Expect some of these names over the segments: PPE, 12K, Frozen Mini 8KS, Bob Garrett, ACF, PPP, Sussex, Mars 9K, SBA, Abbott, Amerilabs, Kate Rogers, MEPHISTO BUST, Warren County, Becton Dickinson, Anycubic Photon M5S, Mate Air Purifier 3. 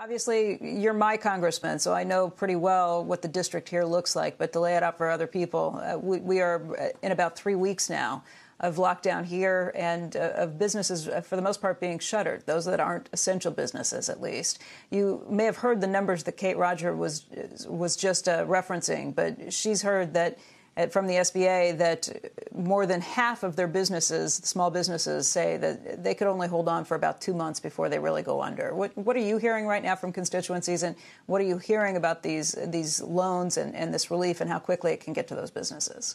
Obviously, you're my congressman, so I know pretty well what the district here looks like. But to lay it out for other people, we are in about 3 weeks now of lockdown here and of businesses, for the most part, being shuttered, those that aren't essential businesses, at least. You may have heard the numbers that Kate Rogers was just referencing, but she's heard that from the SBA that more than half of their businesses, small businesses, say that they could only hold on for about 2 months before they really go under. What are you hearing right now from constituencies, and what are you hearing about these loans and this relief and how quickly it can get to those businesses?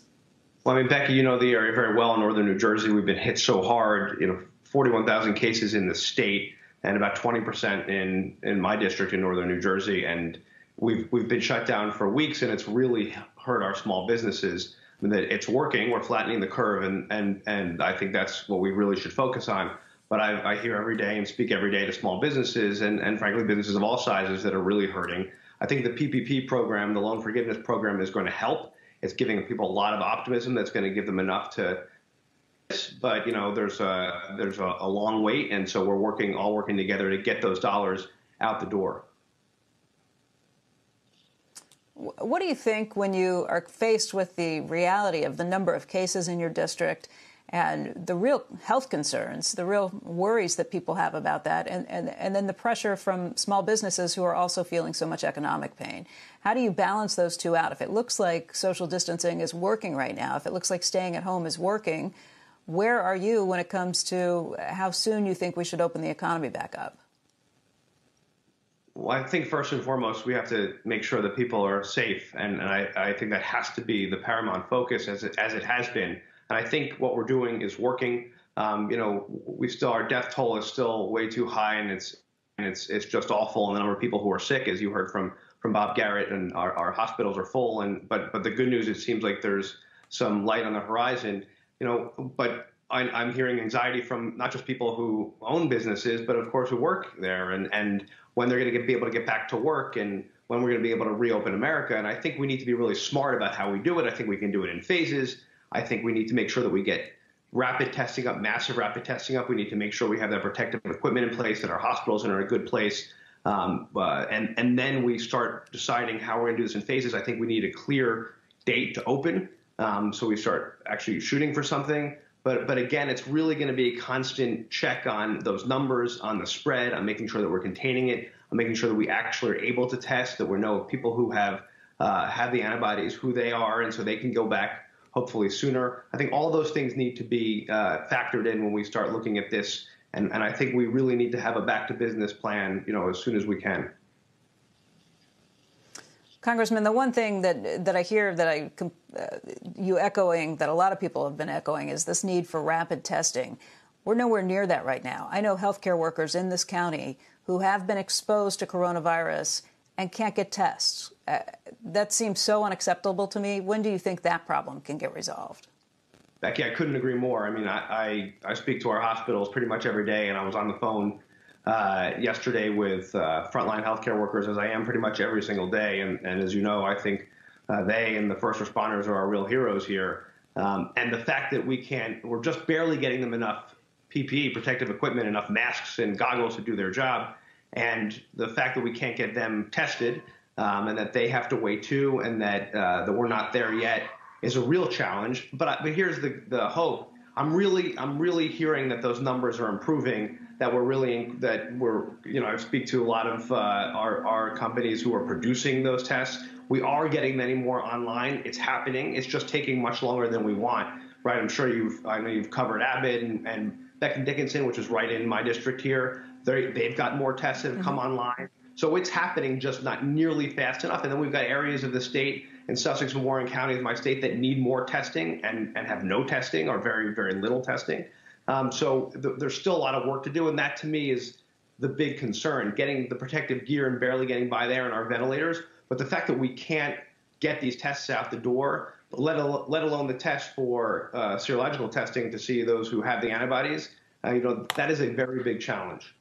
Well, I mean, Becky, you know the area very well in northern New Jersey. We've been hit so hard, 41,000 cases in the state and about 20% in my district in northern New Jersey. And we've been shut down for weeks, and it's really hurt our small businesses. I mean, it's working. We're flattening the curve, and I think that's what we really should focus on. But I hear every day and speak every day to small businesses and frankly, businesses of all sizes that are really hurting. I think the PPP program, the loan forgiveness program, is going to help. It's giving people a lot of optimism that's going to give them enough to. But, there's a long wait, and so we're all working together to get those dollars out the door. What do you think when you are faced with the reality of the number of cases in your district and the real health concerns, the real worries that people have about that, and then the pressure from small businesses who are also feeling so much economic pain? How do you balance those two out? If it looks like social distancing is working right now, if it looks like staying at home is working, where are you when it comes to how soon you think we should open the economy back up? Well, I think first and foremost, we have to make sure that people are safe. And I think that has to be the paramount focus, as it has been. And I think what we're doing is working. Our death toll is still way too high, and it's just awful. And the number of people who are sick, as you heard from Bob Garrett, and our hospitals are full. But the good news, it seems like there's some light on the horizon, but I'm hearing anxiety from not just people who own businesses, but of course who work there, and when they're going to be able to get back to work, and when we're going to be able to reopen America. And I think we need to be really smart about how we do it. I think we can do it in phases. I think we need to make sure that we get rapid testing up, massive rapid testing up. We need to make sure we have that protective equipment in place, that our hospitals are in a good place. And then we start deciding how we're going to do this in phases. I think we need a clear date to open, so we start actually shooting for something. But again, it's really going to be a constant check on those numbers, on the spread, on making sure that we're containing it, on making sure that we actually are able to test, that we know people who have the antibodies, who they are, and so they can go back hopefully sooner. I think all those things need to be factored in when we start looking at this, and I think we really need to have a back-to-business plan, as soon as we can. Congressman, the one thing that I hear you echoing, that a lot of people have been echoing, is this need for rapid testing. We're nowhere near that right now. I know healthcare workers in this county who have been exposed to coronavirus and can't get tests. That seems so unacceptable to me. When do you think that problem can get resolved? Becky, I couldn't agree more. I mean, I speak to our hospitals pretty much every day, and I was on the phone yesterday with frontline healthcare workers, as I am pretty much every single day. And as you know, I think they and the first responders are our real heroes here. And the fact that we're just barely getting them enough PPE, protective equipment, enough masks and goggles to do their job. And the fact that we can't get them tested, and that they have to wait too, and that we're not there yet, is a real challenge. But here's the hope. I'm really hearing that those numbers are improving, I speak to a lot of our companies who are producing those tests. We are getting many more online. It's happening. It's just taking much longer than we want, right? I'm sure I know you've covered Abbott and Becton Dickinson, which is right in my district here. They've got more tests that have come online. So it's happening, just not nearly fast enough. And then we've got areas of the state, in Sussex and Warren County, my state, that need more testing and have no testing or very, very little testing. So there's still a lot of work to do. And that, to me, is the big concern, getting the protective gear and barely getting by there, and our ventilators. But the fact that we can't get these tests out the door, let alone the test for serological testing to see those who have the antibodies, that is a very big challenge.